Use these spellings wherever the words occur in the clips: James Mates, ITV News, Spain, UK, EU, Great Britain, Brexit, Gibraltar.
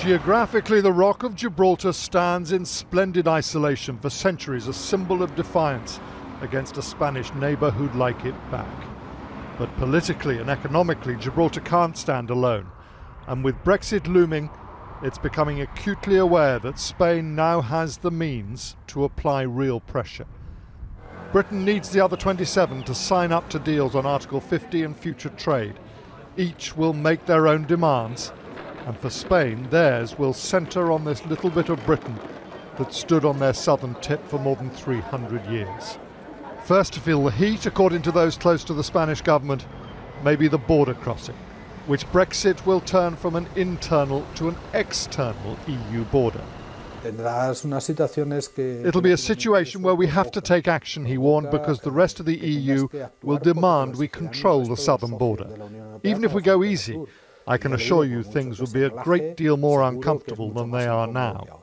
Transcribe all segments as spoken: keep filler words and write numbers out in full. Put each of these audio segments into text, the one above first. Geographically, the Rock of Gibraltar stands in splendid isolation for centuries, a symbol of defiance against a Spanish neighbour who'd like it back. But politically and economically, Gibraltar can't stand alone. And with Brexit looming, it's becoming acutely aware that Spain now has the means to apply real pressure. Britain needs the other twenty-seven to sign up to deals on Article fifty and future trade. Each will make their own demands, and for Spain, theirs will centre on this little bit of Britain that stood on their southern tip for more than three hundred years. First to feel the heat, according to those close to the Spanish government, may be the border crossing, which Brexit will turn from an internal to an external E U border. It'll be a situation where we have to take action, he warned, because the rest of the E U will demand we control the southern border. Even if we go easy, I can assure you things will be a great deal more uncomfortable than they are now.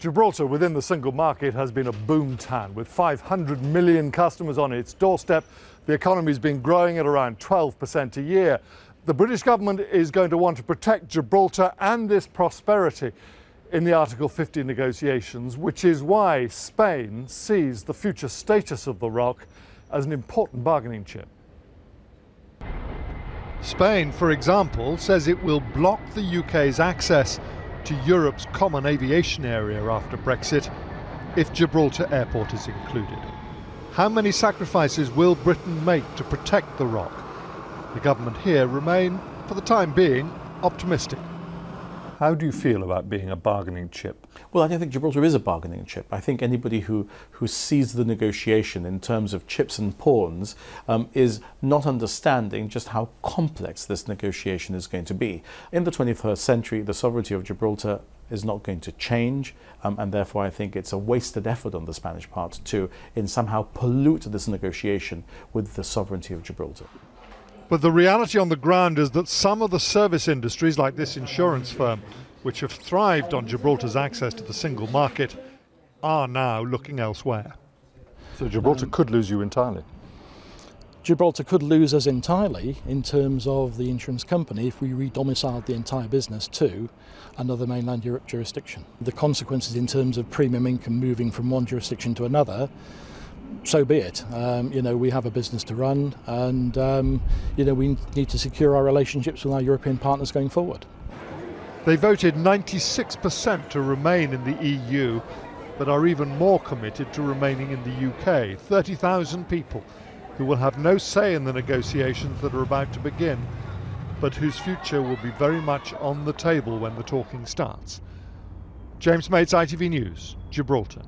Gibraltar, within the single market, has been a boomtown, with five hundred million customers on its doorstep. The economy's been growing at around twelve percent a year. The British government is going to want to protect Gibraltar and this prosperity in the Article fifty negotiations, which is why Spain sees the future status of the Rock as an important bargaining chip. Spain, for example, says it will block the U K's access to Europe's common aviation area after Brexit, if Gibraltar Airport is included. How many sacrifices will Britain make to protect the Rock? The government here remain, for the time being, optimistic. How do you feel about being a bargaining chip? Well, I don't think Gibraltar is a bargaining chip. I think anybody who, who sees the negotiation in terms of chips and pawns um, is not understanding just how complex this negotiation is going to be. In the twenty-first century, the sovereignty of Gibraltar is not going to change, um, and therefore I think it's a wasted effort on the Spanish part to in somehow pollute this negotiation with the sovereignty of Gibraltar. But the reality on the ground is that some of the service industries, like this insurance firm, which have thrived on Gibraltar's access to the single market, are now looking elsewhere. So Gibraltar um, could lose you entirely? Gibraltar could lose us entirely in terms of the insurance company if we re-domiciled the entire business to another mainland Europe jurisdiction. The consequences in terms of premium income moving from one jurisdiction to another, so be it. Um, you know, we have a business to run, and um, you know, we need to secure our relationships with our European partners going forward. They voted ninety-six percent to remain in the E U, but are even more committed to remaining in the U K. thirty thousand people who will have no say in the negotiations that are about to begin, but whose future will be very much on the table when the talking starts. James Mates, I T V News, Gibraltar.